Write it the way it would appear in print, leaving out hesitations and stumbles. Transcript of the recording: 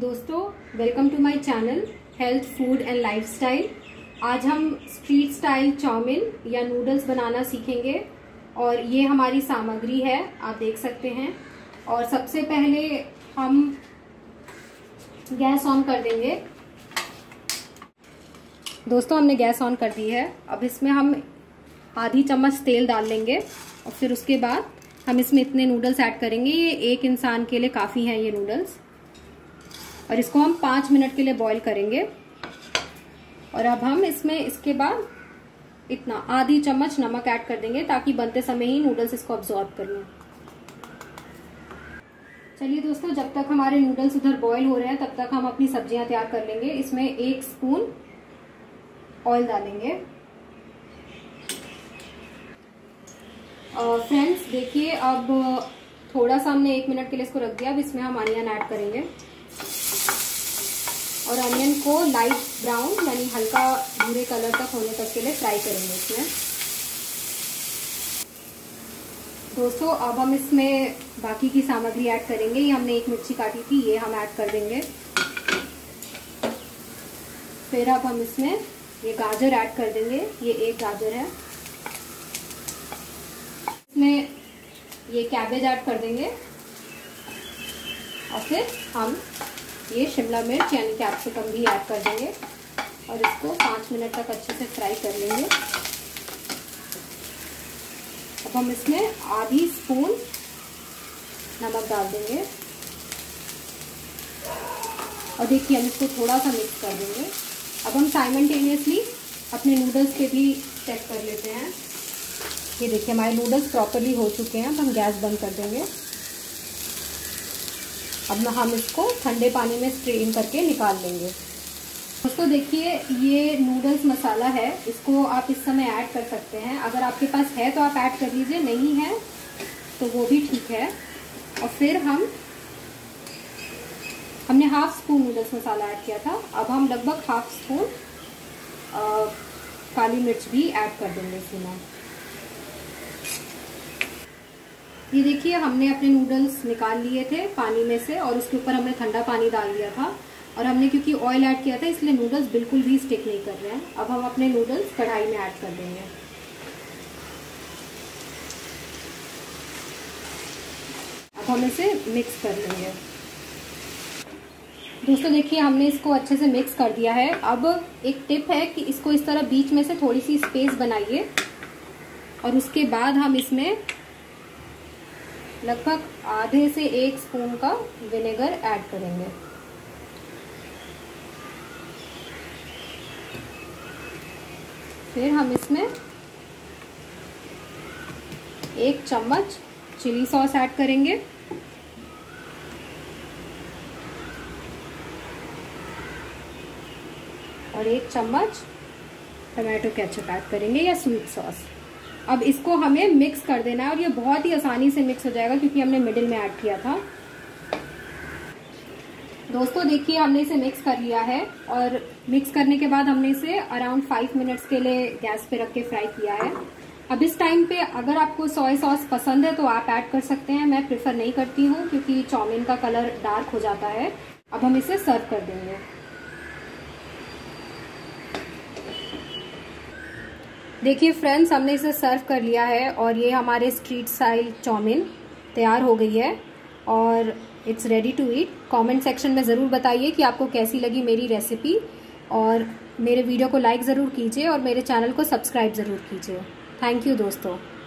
दोस्तों welcome to my channel health food and lifestyle. आज हम स्ट्रीट स्टाइल चाउमीन या नूडल्स बनाना सीखेंगे और ये हमारी सामग्री है, आप देख सकते हैं। और सबसे पहले हम गैस ऑन कर देंगे। दोस्तों हमने गैस ऑन कर दी है। अब इसमें हम आधी चम्मच तेल डाल लेंगे और फिर उसके बाद हम इसमें इतने नूडल्स ऐड करेंगे। ये एक इंसान के लिए काफ़ी हैं ये नूडल्स। और इसको हम 5 मिनट के लिए बॉईल करेंगे। और अब हम इसमें इसके बाद इतना आधी चम्मच नमक ऐड कर देंगे ताकि बनते समय ही नूडल्स इसको अब्जॉर्ब कर लें। चलिए दोस्तों, जब तक हमारे नूडल्स उधर बॉईल हो रहे हैं तब तक हम अपनी सब्जियां तैयार कर लेंगे। इसमें 1 स्पून ऑयल डालेंगे। फ्रेंड्स देखिए, अब थोड़ा सा हमने 1 मिनट के लिए इसको रख दिया। अब इसमें हम अनियन ऐड करेंगे और अनियन को लाइट ब्राउन यानी हल्का भूरे कलर तक होने तक के लिए फ्राई करेंगे इसमें। दोस्तों अब हम इसमें बाकी की सामग्री ऐड करेंगे। ये हमने 1 मिर्ची काटी थी, ये हम ऐड कर देंगे। फिर अब हम इसमें ये गाजर ऐड कर देंगे। ये 1 गाजर है। इसमें ये कैबेज ऐड कर देंगे और फिर हम ये शिमला मिर्च यानी कैप्सिकम भी ऐड कर देंगे और इसको 5 मिनट तक अच्छे से फ्राई कर लेंगे। अब हम इसमें आधी स्पून नमक डाल देंगे और देखिए हम इसको थोड़ा सा मिक्स कर देंगे। अब हम साइमल्टेनियसली अपने नूडल्स के भी चेक कर लेते हैं। ये देखिए हमारे नूडल्स प्रॉपरली हो चुके हैं। अब हम गैस बंद कर देंगे। अब हम इसको ठंडे पानी में स्ट्रेन करके निकाल लेंगे। दोस्तों देखिए ये नूडल्स मसाला है, इसको आप इस समय ऐड कर सकते हैं। अगर आपके पास है तो आप ऐड कर लीजिए, नहीं है तो वो भी ठीक है। और फिर हमने 1/2 स्पून नूडल्स मसाला ऐड किया था। अब हम लगभग 1/2 स्पून काली मिर्च भी ऐड कर देंगे इसमें। ये देखिए हमने अपने नूडल्स निकाल लिए थे पानी में से और उसके ऊपर हमने ठंडा पानी डाल दिया था और हमने क्योंकि ऑयल ऐड किया था इसलिए नूडल्स बिल्कुल भी स्टिक नहीं कर रहे हैं। अब हम अपने नूडल्स कढ़ाई में ऐड कर देंगे। अब हम इसे मिक्स कर लेंगे। दोस्तों देखिए हमने इसको अच्छे से मिक्स कर दिया है। अब एक टिप है कि इसको इस तरह बीच में से थोड़ी सी स्पेस बनाइए और उसके बाद हम इसमें लगभग आधे से 1 स्पून का विनेगर ऐड करेंगे। फिर हम इसमें 1 चम्मच चिली सॉस ऐड करेंगे और 1 चम्मच टमाटो केचप ऐड करेंगे या स्वीट सॉस। अब इसको हमें मिक्स कर देना है और ये बहुत ही आसानी से मिक्स हो जाएगा क्योंकि हमने मिडिल में ऐड किया था। दोस्तों देखिए हमने इसे मिक्स कर लिया है और मिक्स करने के बाद हमने इसे अराउंड 5 मिनट्स के लिए गैस पे रख के फ्राई किया है। अब इस टाइम पे अगर आपको सोया सॉस पसंद है तो आप ऐड कर सकते हैं। मैं प्रेफर नहीं करती हूँ क्योंकि चाउमीन का कलर डार्क हो जाता है। अब हम इसे सर्व कर देंगे। देखिए फ्रेंड्स हमने इसे सर्व कर लिया है और ये हमारे स्ट्रीट स्टाइल चाउमीन तैयार हो गई है और it's ready to eat. Comment section में ज़रूर बताइए कि आपको कैसी लगी मेरी रेसिपी और मेरे वीडियो को लाइक ज़रूर कीजिए और मेरे चैनल को सब्सक्राइब ज़रूर कीजिए। थैंक यू दोस्तों।